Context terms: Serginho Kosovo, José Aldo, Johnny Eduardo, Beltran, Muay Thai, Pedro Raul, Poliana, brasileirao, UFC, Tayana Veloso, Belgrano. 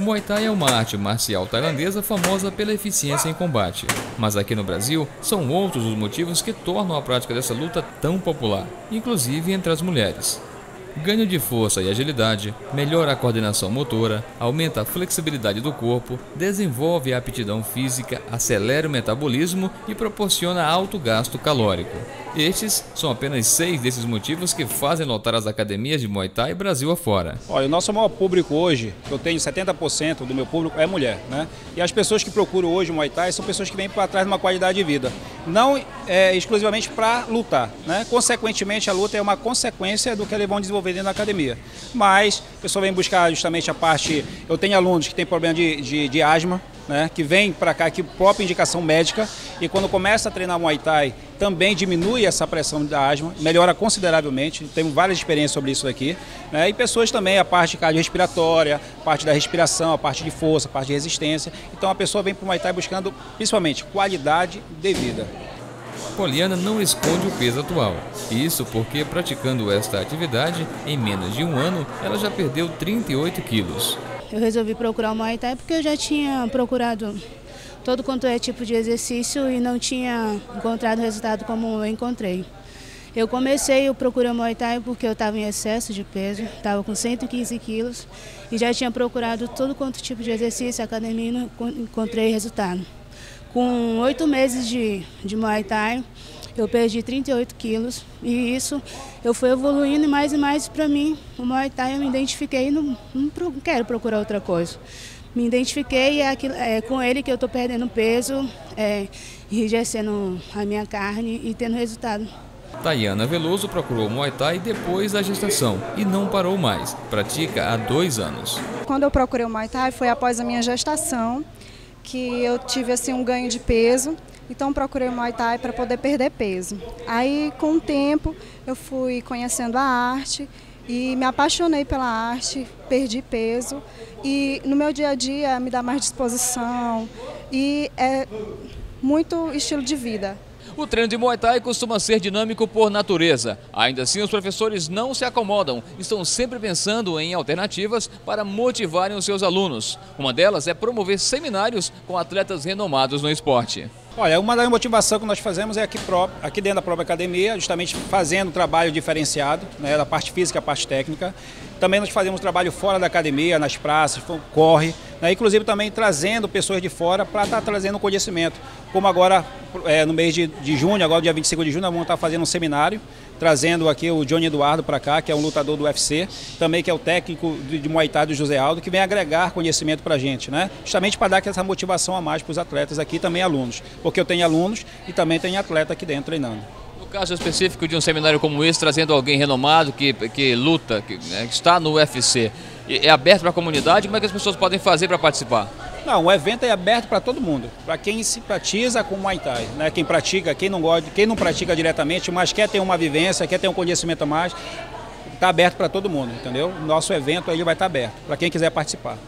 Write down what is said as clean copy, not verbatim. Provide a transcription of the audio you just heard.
Muay Thai é uma arte marcial tailandesa famosa pela eficiência em combate, mas aqui no Brasil são outros os motivos que tornam a prática dessa luta tão popular, inclusive entre as mulheres. Ganho de força e agilidade, melhora a coordenação motora, aumenta a flexibilidade do corpo, desenvolve a aptidão física, acelera o metabolismo e proporciona alto gasto calórico. Estes são apenas 6 desses motivos que fazem lotar as academias de Muay Thai Brasil afora. Olha, o nosso maior público hoje, eu tenho 70% do meu público, é mulher, né? E as pessoas que procuram hoje o Muay Thai são pessoas que vêm para trás de uma qualidade de vida, não exclusivamente para lutar, né? Consequentemente, a luta é uma consequência do que eles vão desenvolver dentro da academia. Mas a pessoa vem buscar justamente a parte... Eu tenho alunos que têm problema de asma, né, que vem para cá, que própria indicação médica, e quando começa a treinar Muay Thai, também diminui essa pressão da asma, melhora consideravelmente, temos várias experiências sobre isso aqui, né, e pessoas também, a parte cardiorrespiratória, a parte da respiração, a parte de força, a parte de resistência. Então a pessoa vem para o Muay Thai buscando, principalmente, qualidade de vida. Poliana não esconde o peso atual. Isso porque, praticando esta atividade, em menos de um ano, ela já perdeu 38 quilos. Eu resolvi procurar o Muay Thai porque eu já tinha procurado todo quanto é tipo de exercício e não tinha encontrado resultado como eu encontrei. Eu comecei, eu procurei o Muay Thai porque eu estava em excesso de peso, estava com 115 quilos e já tinha procurado todo quanto tipo de exercício, academia, e não encontrei resultado. Com 8 meses de Muay Thai, eu perdi 38 quilos e isso eu fui evoluindo e mais para mim. O Muay Thai eu me identifiquei e não quero procurar outra coisa. Me identifiquei é com ele que eu estou perdendo peso, enrijecendo a minha carne e tendo resultado. Tayana Veloso procurou Muay Thai depois da gestação e não parou mais. Pratica há 2 anos. Quando eu procurei o Muay Thai foi após a minha gestação, que eu tive assim um ganho de peso, então procurei o Muay Thai para poder perder peso. Aí com o tempo eu fui conhecendo a arte e me apaixonei pela arte, perdi peso e no meu dia a dia me dá mais disposição e é muito estilo de vida. O treino de Muay Thai costuma ser dinâmico por natureza. Ainda assim, os professores não se acomodam. Estão sempre pensando em alternativas para motivarem os seus alunos. Uma delas é promover seminários com atletas renomados no esporte. Olha, uma das motivações que nós fazemos é aqui dentro da própria academia, justamente fazendo um trabalho diferenciado, né, da parte física à parte técnica. Também nós fazemos trabalho fora da academia, nas praças, corre, né, inclusive também trazendo pessoas de fora para estar trazendo conhecimento. Como agora, no mês de junho, agora dia 25 de junho, nós vamos estar fazendo um seminário, trazendo aqui o Johnny Eduardo para cá, que é um lutador do UFC, também que é o técnico de Muay Thai do José Aldo, que vem agregar conhecimento para a gente, né, justamente para dar essa motivação a mais para os atletas aqui, também alunos. Porque eu tenho alunos e também tenho atleta aqui dentro treinando. No caso específico de um seminário como esse, trazendo alguém renomado que luta, que está no UFC, é aberto para a comunidade? Como é que as pessoas podem fazer para participar? Não, o evento é aberto para todo mundo, para quem simpatiza com o Muay Thai, né? Quem pratica, quem não gosta, quem não pratica diretamente, mas quer ter uma vivência, quer ter um conhecimento a mais, está aberto para todo mundo, entendeu? Nosso evento aí vai estar aberto, para quem quiser participar.